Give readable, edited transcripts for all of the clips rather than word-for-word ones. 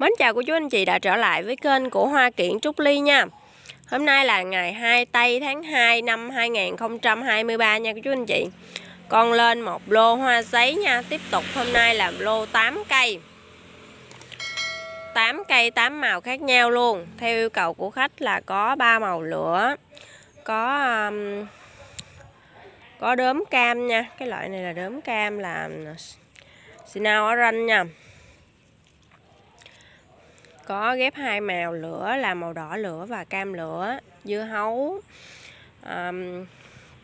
Mến chào cô chú anh chị đã trở lại với kênh của Hoa Kiểng Trúc Ly nha. Hôm nay là ngày 2 tây tháng 2 năm 2023 nha cô chú anh chị. Con lên một lô hoa sấy nha. Tiếp tục hôm nay làm lô 8 cây. 8 cây 8 màu khác nhau luôn. Theo yêu cầu của khách là có 3 màu lửa. Có đốm cam nha. Cái loại này là đốm cam là Signal Orange nha. Có ghép 2 màu lửa là màu đỏ lửa và cam lửa, dưa hấu,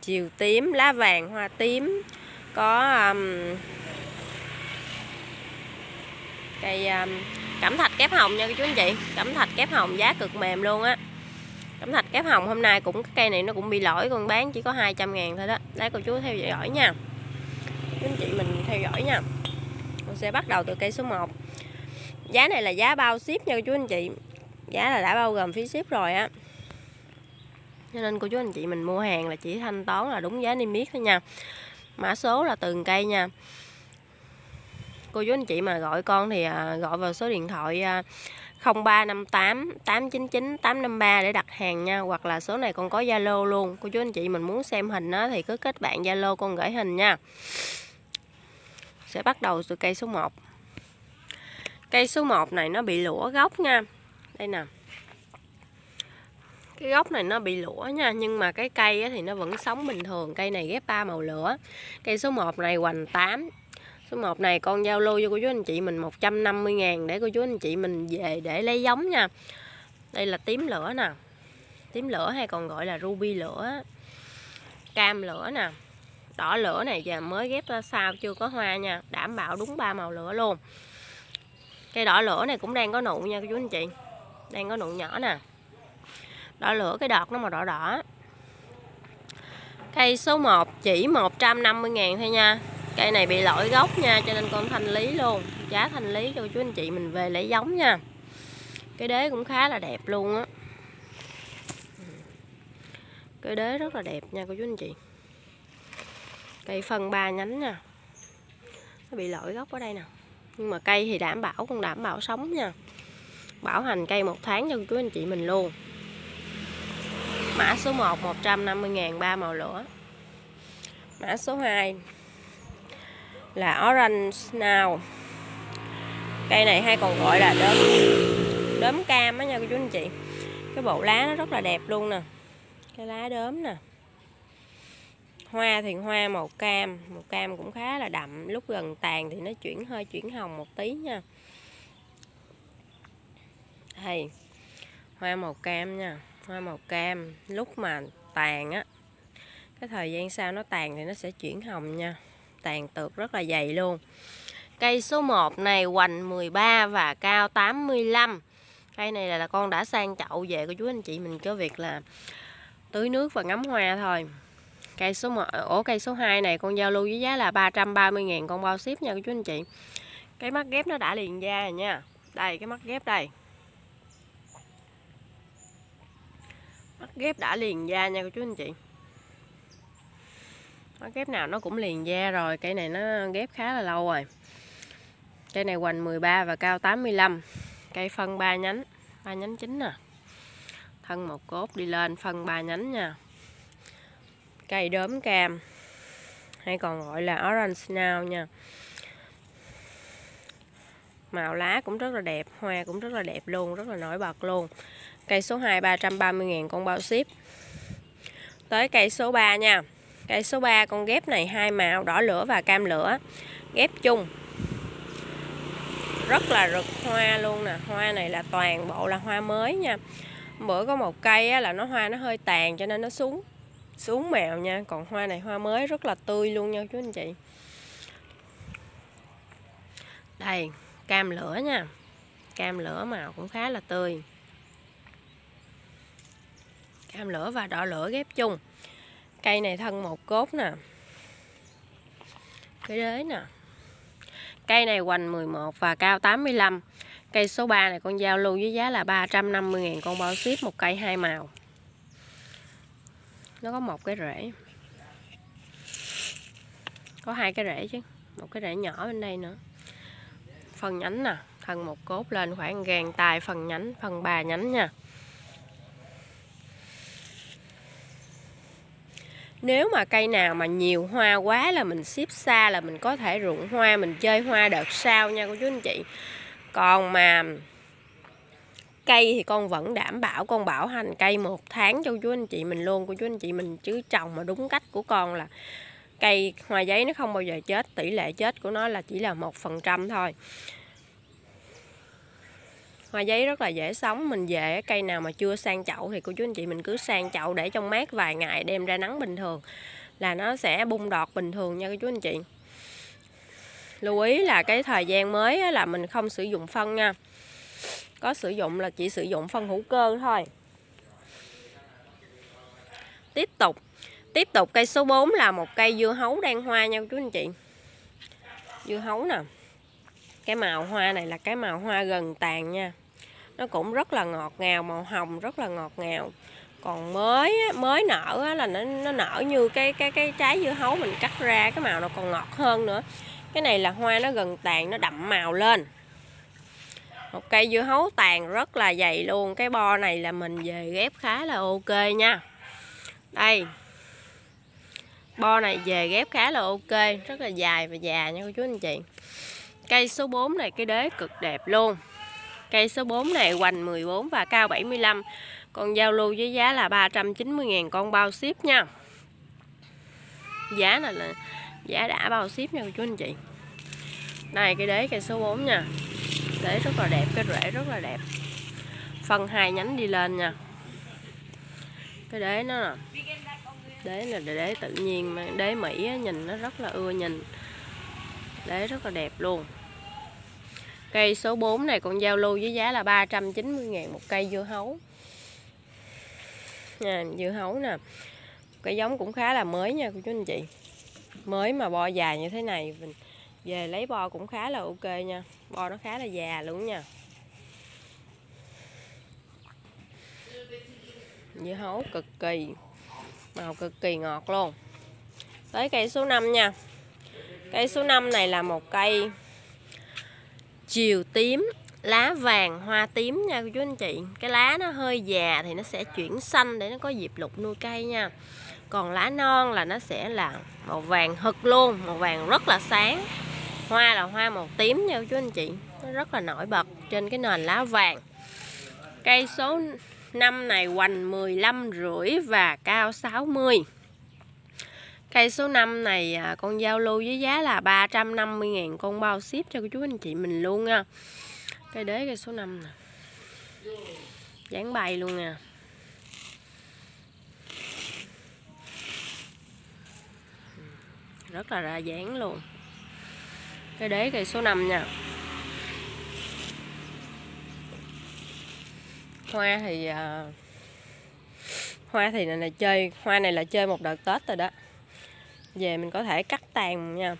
chiều tím, lá vàng, hoa tím. Có cây cẩm thạch kép hồng nha các chú anh chị. Cẩm thạch kép hồng giá cực mềm luôn á. Cẩm thạch kép hồng hôm nay cũng, cái cây này nó cũng bị lỗi, con bán chỉ có 200.000 thôi đó. Đấy, cô chú theo dõi nha, chú anh chị mình theo dõi nha. Mình sẽ bắt đầu từ cây số 1. Giá này là giá bao ship nha cô chú anh chị. Giá là đã bao gồm phí ship rồi á. Cho nên cô chú anh chị mình mua hàng là chỉ thanh toán là đúng giá niêm yết thôi nha. Mã số là từng cây nha. Cô chú anh chị mà gọi con thì gọi vào số điện thoại 0358 899 853 để đặt hàng nha. Hoặc là số này con có Zalo luôn. Cô chú anh chị mình muốn xem hình á thì cứ kết bạn Zalo con gửi hình nha. Sẽ bắt đầu từ cây số 1. Cây số 1 này nó bị lũa gốc nha. Đây nè. Cái gốc này nó bị lũa nha. Nhưng mà cái cây thì nó vẫn sống bình thường. Cây này ghép 3 màu lửa. Cây số 1 này hoành 8. Số 1 này con giao lưu cho cô chú anh chị mình 150.000 để cô chú anh chị mình về để lấy giống nha. Đây là tím lửa nè. Tím lửa hay còn gọi là ruby lửa. Cam lửa nè. Đỏ lửa này giờ mới ghép ra sao chưa có hoa nha. Đảm bảo đúng 3 màu lửa luôn. Cây đỏ lửa này cũng đang có nụ nha cô chú anh chị. Đang có nụ nhỏ nè. Đỏ lửa cái đọt nó màu đỏ đỏ. Cây số 1 chỉ 150.000 thôi nha. Cây này bị lỗi gốc nha, cho nên con thanh lý luôn. Giá thanh lý cho cô chú anh chị mình về lấy giống nha. Cái đế cũng khá là đẹp luôn á. Cái đế rất là đẹp nha cô chú anh chị. Cây phân 3 nhánh nha. Nó bị lỗi gốc ở đây nè. Nhưng mà cây thì đảm bảo, con đảm bảo sống nha. Bảo hành cây 1 tháng cho chú anh chị mình luôn. Mã số 1 150.000 3 màu lửa. Mã số 2 là Orange Snow. Cây này hay còn gọi là đốm cam á nha cô chú anh chị. Cái bộ lá nó rất là đẹp luôn nè. Cái lá đốm nè. Hoa thì hoa màu cam cũng khá là đậm, lúc gần tàn thì nó chuyển hơi chuyển hồng một tí nha. Đây, hoa màu cam nha, hoa màu cam lúc mà tàn á, cái thời gian sau nó tàn thì nó sẽ chuyển hồng nha, tàn tược rất là dày luôn. Cây số 1 này hoành 13 và cao 85. Cây này là con đã sang chậu về của chú anh chị mình cho việc là tưới nước và ngắm hoa thôi. Cây số 1, cây số 2 này con giao lưu với giá là 330.000 con bao ship nha cô chú anh chị. Cái mắt ghép nó đã liền da rồi nha. Đây cái mắt ghép đây. Mắt ghép đã liền da nha cô chú anh chị. Mắt ghép nào nó cũng liền da rồi, cây này nó ghép khá là lâu rồi. Cây này hoành 13 và cao 85. Cây phân 3 nhánh, 3 nhánh chính nè. Thân một cốt đi lên, phân 3 nhánh nha. Cây đốm cam hay còn gọi là Orange Snow nha. Màu lá cũng rất là đẹp, hoa cũng rất là đẹp luôn, rất là nổi bật luôn. Cây số 2 330.000 con bao ship. Tới cây số 3 nha. Cây số 3 con ghép này 2 màu đỏ lửa và cam lửa. Ghép chung. Rất là rực hoa luôn nè. Hoa này là toàn bộ là hoa mới nha. Bữa có một cây là nó hoa nó hơi tàn cho nên nó xuống mèo nha. Còn hoa này hoa mới rất là tươi luôn nha chú anh chị. Đây cam lửa nha. Cam lửa màu cũng khá là tươi. Cam lửa và đỏ lửa ghép chung. Cây này thân một cốt nè. Cái đế nè. Cây này hoành 11 và cao 85. Cây số 3 này con giao lưu với giá là 350.000 con bao ship. Một cây 2 màu. Nó có một cái rễ, có hai cái rễ chứ, một cái rễ nhỏ bên đây nữa. Phần nhánh nè, Phần một cốt lên khoảng gàn tài phần nhánh, phần 3 nhánh nha. Nếu mà cây nào mà nhiều hoa quá là mình ship xa, là mình có thể ruộng hoa, mình chơi hoa đợt sau nha cô chú anh chị. Còn mà cây thì con vẫn đảm bảo con bảo hành cây 1 tháng cho chú anh chị mình luôn. Cô chú anh chị mình chứ trồng mà đúng cách của con là cây hoa giấy nó không bao giờ chết. Tỷ lệ chết của nó là chỉ là 1% thôi. Hoa giấy rất là dễ sống. Mình về cây nào mà chưa sang chậu thì cô chú anh chị mình cứ sang chậu để trong mát vài ngày, đem ra nắng bình thường là nó sẽ bung đọt bình thường nha cô chú anh chị. Lưu ý là cái thời gian mới là mình không sử dụng phân nha. Có sử dụng là chỉ sử dụng phân hữu cơ thôi. Tiếp tục cây số 4 là một cây dưa hấu đang hoa nha chú anh chị. Dưa hấu nè. Cái màu hoa này là cái màu hoa gần tàn nha. Nó cũng rất là ngọt ngào, màu hồng rất là ngọt ngào. Còn mới nở là nó nở như cái trái dưa hấu mình cắt ra, cái màu nó còn ngọt hơn nữa. Cái này là hoa nó gần tàn, nó đậm màu lên. Một cây dưa hấu tàn rất là dày luôn. Cái bo này là mình về ghép khá là ok nha. Đây, bo này về ghép khá là ok, rất là dài và già nha cô chú anh chị. Cây số 4 này cái đế cực đẹp luôn. Cây số 4 này hoành 14 và cao 75. Con giao lưu với giá là 390.000 con bao ship nha. Giá này là giá đã bao ship nha cô chú anh chị. Đây cái đế cây số 4 nha. Đế rất là đẹp, cái rễ rất là đẹp. Phân 2 nhánh đi lên nha. Cái đế nó nè. Đế là đế tự nhiên mà đế Mỹ á, nhìn nó rất là ưa nhìn. Đế rất là đẹp luôn. Cây số 4 này còn giao lưu với giá là 390.000 một cây dưa hấu. Nè, dưa hấu nè. Cái giống cũng khá là mới nha cô chú anh chị. Mới mà bo dài như thế này mình về lấy bo cũng khá là ok nha. Bo nó khá là già luôn nha. Dưa hấu cực kỳ, màu cực kỳ ngọt luôn. Tới cây số 5 nha. Cây số 5 này là một cây chiều tím, lá vàng, hoa tím nha cô chú anh chị. Cái lá nó hơi già thì nó sẽ chuyển xanh để nó có dịp lục nuôi cây nha. Còn lá non là nó sẽ là màu vàng hực luôn, màu vàng rất là sáng. Hoa là hoa màu tím nha cô chú anh chị. Nó rất là nổi bật trên cái nền lá vàng. Cây số 5 này hoành 15,5 và cao 60. Cây số 5 này con giao lưu với giá là 350.000 con bao ship cho cô chú anh chị mình luôn nha. Cây đế cây số 5 nè. Dáng bay luôn nè. Rất là ra dáng luôn. Cây đế cây số 5 nha. Hoa thì này là chơi, hoa này là chơi một đợt Tết rồi đó. Về mình có thể cắt tàn nha.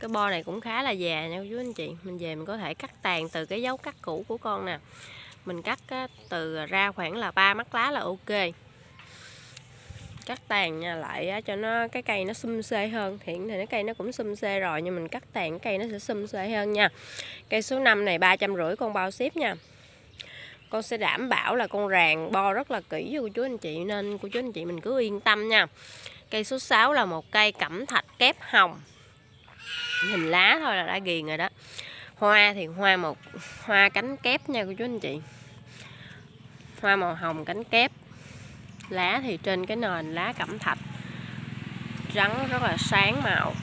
Cái bo này cũng khá là già nha cô chú anh chị. Mình về mình có thể cắt tàn từ cái dấu cắt cũ của con nè. Mình cắt từ ra khoảng là 3 mắt lá là ok. Cắt tàn nha, lại cho nó cái cây nó sum xê hơn. Hiện thì cái cây nó cũng sum xê rồi, nhưng mình cắt tàn cái cây nó sẽ sum xê hơn nha. Cây số 5 này 350 con bao ship nha. Con sẽ đảm bảo là con ràng bo rất là kỹ cho cô chú anh chị, nên cô chú anh chị mình cứ yên tâm nha. Cây số 6 là một cây cẩm thạch kép hồng. Nhìn lá thôi là đã ghiền rồi đó. Hoa thì hoa cánh kép nha cô chú anh chị. Hoa màu hồng cánh kép. Lá thì trên cái nền lá cẩm thạch. Trắng rất là sáng màu.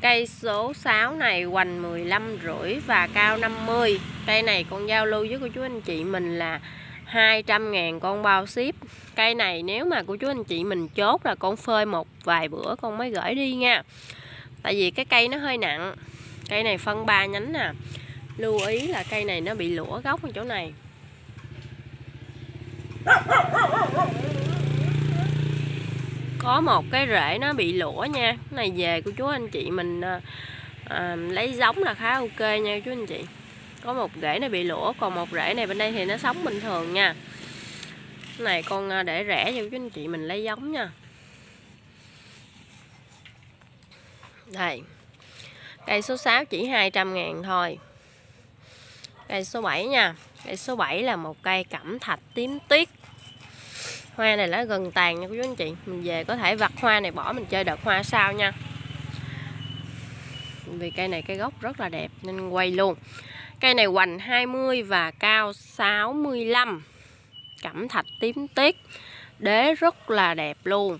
Cây số 6 này hoành 15,5 và cao 50. Cây này con giao lưu với cô chú anh chị mình là 200.000 con bao ship. Cây này nếu mà cô chú anh chị mình chốt là con phơi một vài bữa con mới gửi đi nha. Tại vì cái cây nó hơi nặng. Cây này phân 3 nhánh nè. Lưu ý là cây này nó bị lũa gốc ở chỗ này. Có một cái rễ nó bị lũa nha. Cái này về của chú anh chị mình lấy giống là khá ok nha chú anh chị. Có một rễ này bị lũa, còn một rễ này bên đây thì nó sống bình thường nha. Cái này con để rẻ cho chú anh chị mình lấy giống nha. Đây. Cây số 6 chỉ 200.000 thôi. Cây số 7 nha. Cây số 7 là một cây cẩm thạch tím tuyết. Hoa này nó gần tàn nha quý anh chị. Mình về có thể vặt hoa này bỏ mình chơi đợt hoa sau nha. Vì cây này cái gốc rất là đẹp nên quay luôn. Cây này hoành 20 và cao 65. Cẩm thạch tím tuyết. Đế rất là đẹp luôn.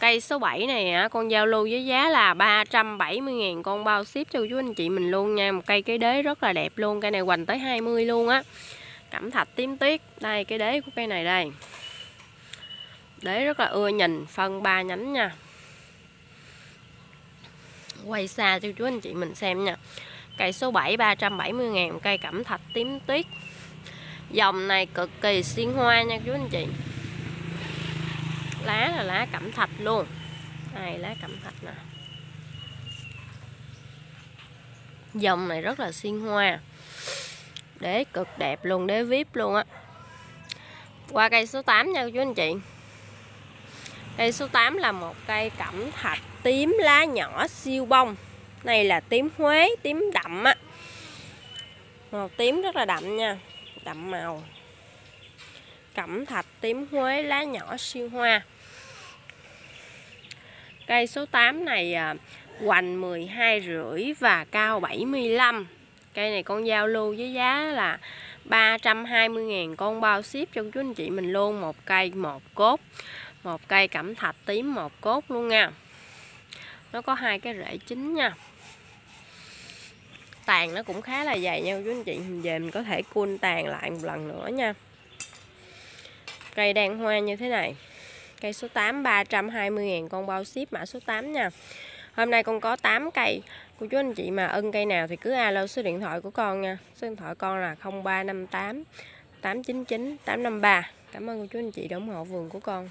Cây số 7 này con giao lưu với giá là 370.000, con bao ship cho chú anh chị mình luôn nha. Một cây cái đế rất là đẹp luôn. Cây này hoành tới 20 luôn á. Cẩm thạch tím tuyết. Đây cái đế của cây này đây. Đế rất là ưa nhìn. Phân 3 nhánh nha. Quay xa cho chú anh chị mình xem nha. Cây số 7 370.000, cây cẩm thạch tím tuyết. Dòng này cực kỳ xuyên hoa nha chú anh chị. Lá là lá cẩm thạch luôn. Đây lá cẩm thạch nè. Dòng này rất là xuyên hoa. Đế cực đẹp luôn, đế vip luôn á. Qua cây số 8 nha chú anh chị. Cây số 8 là một cây cẩm thạch tím lá nhỏ siêu bông. Này là tím Huế, tím đậm á. Màu tím rất là đậm nha. Đậm màu. Cẩm thạch tím Huế lá nhỏ siêu hoa. Cây số 8 này hoành 12,5 và cao 75. Cây này con giao lưu với giá là 320.000, con bao ship cho chú anh chị mình luôn. Một cây một cốt. Một cây cẩm thạch tím một cốt luôn nha. Nó có hai cái rễ chính nha. Tàn nó cũng khá là dày nha chú anh chị. Mình về mình có thể cuôn tàn lại một lần nữa nha. Cây đang hoa như thế này. Cây số 8 320.000, con bao ship mã số 8 nha. Hôm nay con có 8 cây. Cô chú anh chị mà ưng cây nào thì cứ alo số điện thoại của con nha. Số điện thoại con là 0358 899 853. Cảm ơn cô chú anh chị đã ủng hộ vườn của con.